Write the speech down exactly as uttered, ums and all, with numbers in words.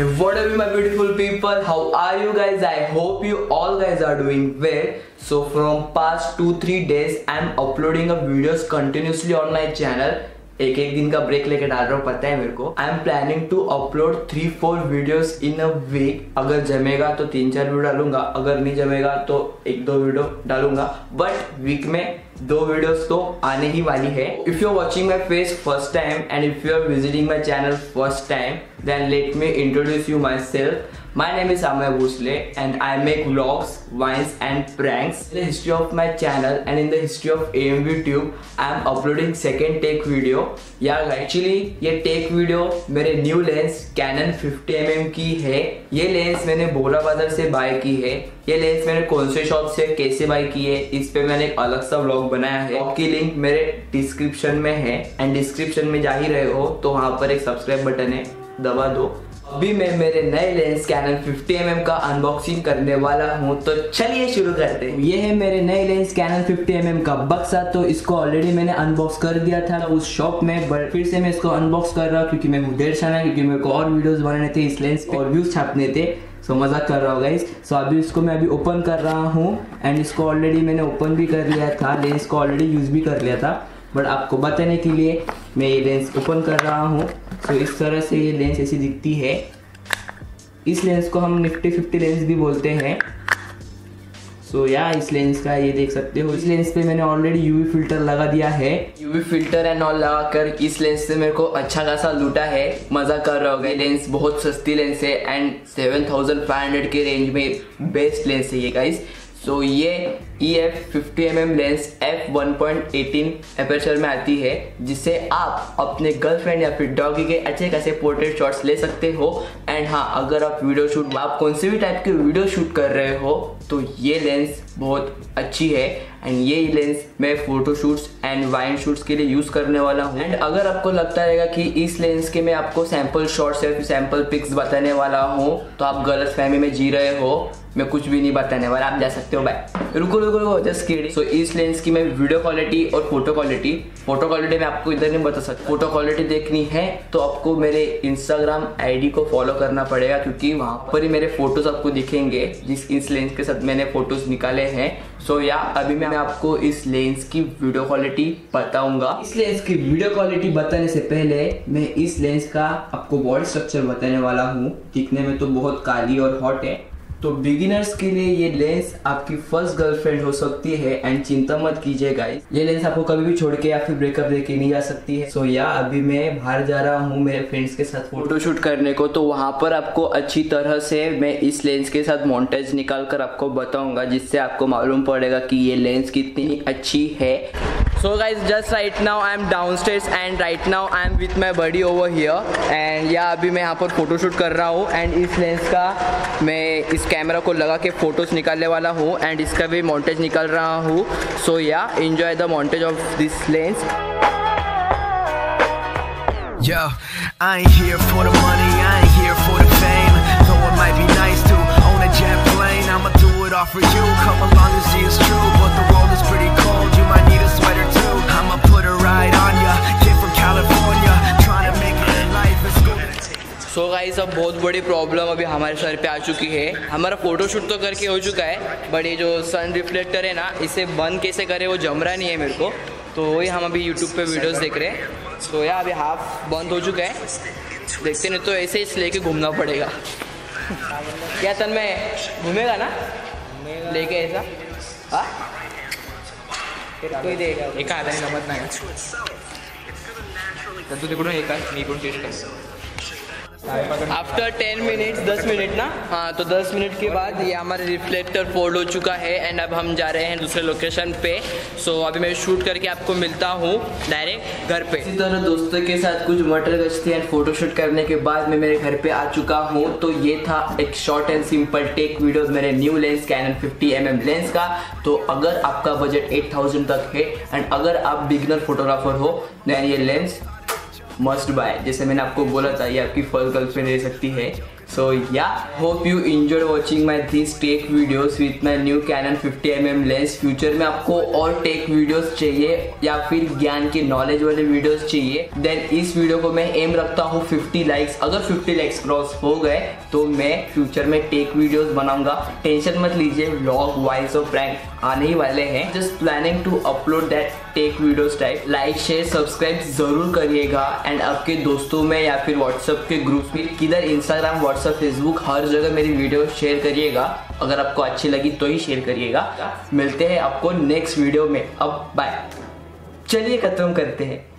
Hey, what up my beautiful people, how are you guys? I hope you all guys are doing well. So from past two three days I am uploading up videos continuously on my channel. एक एक दिन का break लेके डाल रहा हूँ, पता है मेरे को। I am planning to upload three four videos in a week. अगर जमेगा तो तीन चार वीडियो डालूंगा, अगर नहीं जमेगा तो एक दो वीडियो डालूंगा, बट वीक में दो वीडियोस तो आने ही वाली है। If you are watching my face first time and if you are visiting my channel first time, then let me introduce you myself. My name is Amay Bhusle and I make vlogs, vines and pranks. In the history of my channel and in the history of A M V tube I am uploading second tech video. यार actually ये tech video मेरे new lens Canon fifty M M की है। ये lens मैंने बोरा बाजार से bye की है। ये लेंस मैंने कौन से शॉप से कैसे बाय की है, इस पे मैंने एक अलग सा व्लॉग बनाया है। आपकी लिंक मेरे डिस्क्रिप्शन में है एंड डिस्क्रिप्शन में जा ही रहे हो तो वहाँ पर एक सब्सक्राइब बटन है, दबा दो। अभी मैं मेरे नए lens Canon fifty M M का अनबॉक्सिंग करने वाला हूँ, तो चलिए शुरू करते हैं। ये है मेरे नए lens Canon fifty M M का बक्सा। तो इसको ऑलरेडी मैंने अनबॉक्स कर दिया था उस शॉप में, बट फिर से मैं इसको अनबॉक्स कर रहा हूँ क्योंकि मैं देर से आया, क्योंकि मेरे को और वीडियोज बनाने थे इस लेंस पे और व्यूज छापने थे। सो so, मजाक कर रहा हूँ गाइस। सो so, अभी इसको मैं अभी ओपन कर रहा हूँ एंड इसको ऑलरेडी मैंने ओपन भी कर लिया था, लेंस को ऑलरेडी यूज़ भी कर लिया था, बट आपको बताने के लिए मैं ये लेंस ओपन कर रहा हूँ। सो so, इस तरह से ये लेंस ऐसी दिखती है। इस लेंस को हम निफ्टी फिफ्टी लेंस भी बोलते हैं। सो so, या इस लेंस का ये देख सकते हो, इस लेंस पे मैंने ऑलरेडी यूवी फिल्टर लगा दिया है। यूवी फिल्टर एंड ऑल लगा कर इस लेंस से मेरे को अच्छा खासा लूटा है। मजा कर रहा होगा। ये लेंस बहुत सस्ती लेंस है and seven thousand five hundred के रेंज में बेस्ट लेंस है ये गाइस। सो ये E F fifty M M lens F one point eighteen aperture में आती है, जिससे आप अपने गर्लफ्रेंड या फिर डॉगी के अच्छे खासे पोर्ट्रेट शॉट्स ले सकते हो। एंड हाँ, अगर आप वीडियो शूट आप कौन से भी टाइप के वीडियो शूट कर रहे हो तो ये लेंस बहुत अच्छी है। एंड ये लेंस मैं photo shoots and vine shoots के लिए यूज़ करने वाला हूँ। एंड अगर आपको लगता रहेगा कि इस लेंस के मैं आपको सैम्पल शॉट्स या फिर सैम्पल पिक्स बताने वाला हूँ तो आप गलत फहमी में जी रहे हो। मैं कुछ भी नहीं बताने वाला, आप जा सकते हो बाय। रुको रुको जस्ट किडिंग। सो इस लेंस की मैं वीडियो क्वालिटी और फोटो क्वालिटी फोटो क्वालिटी मैं आपको इधर नहीं बता सकता। फोटो क्वालिटी देखनी है तो आपको मेरे इंस्टाग्राम आईडी को फॉलो करना पड़ेगा, क्योंकि वहाँ पर ही मेरे फोटोज आपको दिखेंगे जिस इस लेंस के साथ मैंने फोटोज निकाले हैं। सो so, या अभी मैं आपको इस लेंस की वीडियो क्वालिटी बताऊंगा। इस लेंस की वीडियो क्वालिटी बताने से पहले मैं इस लेंस का आपको बॉडी स्ट्रक्चर बताने वाला हूँ। दिखने में तो बहुत काली और हॉट है, तो बिगिनर्स के लिए ये लेंस आपकी फर्स्ट गर्लफ्रेंड हो सकती है। एंड चिंता मत कीजिए गाइस, ये लेंस आपको कभी भी छोड़ के या फिर ब्रेकअप देके नहीं जा सकती है। सो so, या अभी मैं बाहर जा रहा हूँ मेरे फ्रेंड्स के साथ फोटोशूट करने को, तो वहाँ पर आपको अच्छी तरह से मैं इस लेंस के साथ मॉन्टेज निकाल कर आपको बताऊंगा, जिससे आपको मालूम पड़ेगा कि ये लेंस कितनी अच्छी है। So guys, just right now I am downstairs and right now I am with my buddy over here and या अभी मैं यहाँ पर फोटो शूट कर रहा हूँ। एंड इस लेंस का मैं इस कैमरा को लगा के फोटोज निकालने वाला हूँ एंड इसका भी मॉन्टेज निकाल रहा हूँ। So ya enjoy the montage of this lens. Yo, I ain't here for the money, I ain't here for the fame, though it might be nice to own a jet plane. I'ma do it all for you, come along and see it's true, but the world is pretty cold, you might need a sweater too. I'ma put a ride on ya, kid from California, trying to make it in life is good. So guys, अब बहुत बड़ी problem अभी हमारे sir पे आ चुकी है। हमारा photoshoot तो करके हो चुका है, बट ये जो सन रिफ्लेक्टर है ना, इसे बंद कैसे करे वो जम रहा नहीं है मेरे को, तो वही हम अभी यूट्यूब पे वीडियोस देख रहे हैं। तो यार अभी हाफ बंद हो चुका है, देखते नहीं तो ऐसे ही लेके घूमना पड़ेगा। क्या तन में घूमेगा ना लेके ऐसा? हाँ कोई देगा एक आधा ही नमत ना तो देखो ना एक आधा नीकोन टेस्ट कर। आफ्टर टेन मिनट्स दस मिनट ना, हाँ तो दस मिनट के बाद ये हमारा रिफ्लेक्टर फोल्ड हो चुका है एंड अब हम जा रहे हैं दूसरे लोकेशन पे। सो so, अभी मैं शूट करके आपको मिलता हूँ डायरेक्ट घर पे। इसी तरह दोस्तों के साथ कुछ मटर गश्ती एंड फोटोशूट करने के बाद मैं मेरे घर पे आ चुका हूँ। तो ये था एक short and simple tech video मेरे new lens Canon fifty M M lens का। तो अगर आपका बजट एट थाउजेंड तक है एंड अगर आप बिगनर फोटोग्राफर हो देन ये लेंस मस्ट बाय। जैसे मैंने आपको बोला था ये आपकी फर्स्ट गर्लफ्रेंड ले सकती है। So yeah, hope you enjoyed watching my these tech videos with my new Canon fifty mm lens. Future में आपको और टेक वीडियोस चाहिए या फिर ज्ञान के नॉलेज वाले वीडियोस चाहिए, देन इस वीडियो को मैं एम रखता हूँ फिफ्टी लाइक्स. अगर फिफ्टी लाइक्स क्रॉस हो गए तो मैं फ्यूचर में टेक वीडियोस बनाऊंगा. टेंशन मत लीजिए, व्लॉग वाइज और प्रैंक आने ही वाले हैं. Just planning to upload that tech videos type. Like share subscribe जरूर करिएगा एंड आपके दोस्तों में या फिर व्हाट्सएप के ग्रुप में, किधर इंस्टाग्राम व्हाट्सएप फेसबुक हर जगह मेरी वीडियो शेयर करिएगा. अगर आपको अच्छी लगी तो ही शेयर करिएगा. मिलते हैं आपको नेक्स्ट वीडियो में. अब बाय, चलिए खत्म करते हैं.